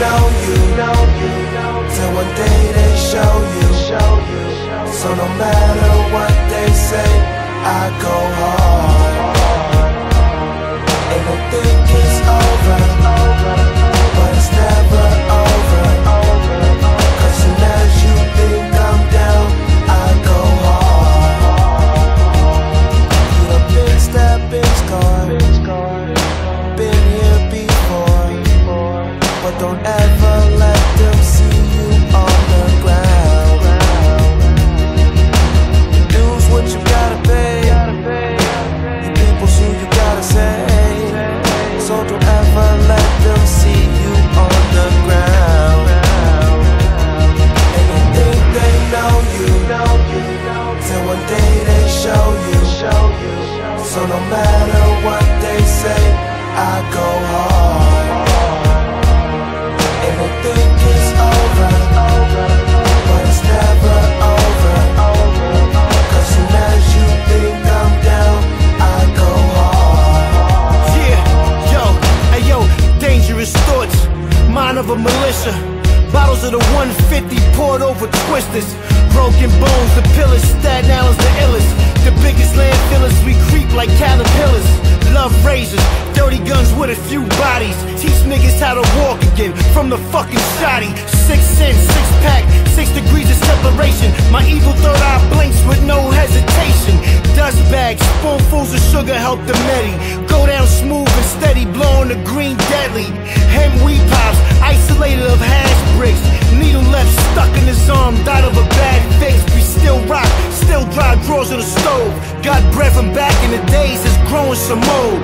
know you, till one day they show you. So no matter what they say, I go hard, and I think it's over, but it's never over, 'cause soon as you think I'm down, I go hard. You're a big step, big scar, been here before, but don't ever let them see you on the ground. Lose what you gotta pay, you people see you gotta say. So don't ever let them see you on the ground. And you think they know you, till one day they show you. So no matter what they say, I go hard, and they think it's over, but it's never over, 'cause soon as you think I'm down, I go hard. Yeah, yo, hey yo, dangerous thoughts, mind of a militia. Bottles of the 150 poured over twisters. Broken bones, the pillars, Staten Island's the illest. The biggest landfillers, we creep like caterpillars. Love razors, dirty guns with a few bodies. Teach niggas how to walk again from the fucking shoddy. 6 in, 6-pack, 6 degrees of separation. My evil third eye blinks with no hesitation. Dust bags, spoonfuls of sugar help the medi. Go down smooth and steady, blowing the green deadly. Hem weed pops, isolated of hash bricks. Needle left stuck in his arm, died of a bad fix. We still rock, still dry drawers in the stove. Got bread from back in the days, it's growing some mold.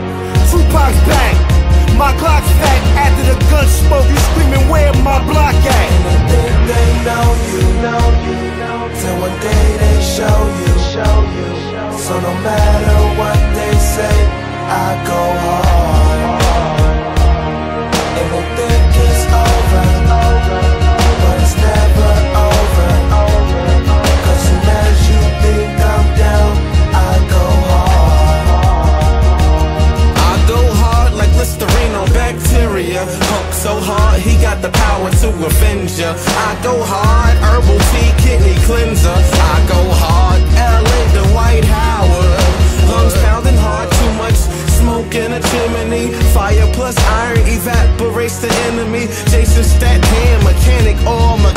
Tupac's back, my Glock's back. After the gun smoke, you screaming, where my block at? And they know you, till one day they show you. So no matter what they say, I go hard, and they think it's over, but it's never over, 'cause soon as you think I'm down, I go hard. I go hard like Listerine on bacteria. Hunk so hard, he got the power to avenge ya. I go hard, herbal tea, kidney cleanser. I go hard, Ellen Dwight Howard. Lungs pounding hard, too much smoke in a chimney. Fire plus iron evaporates the enemy. Jason Statham, mechanic, all mechanic.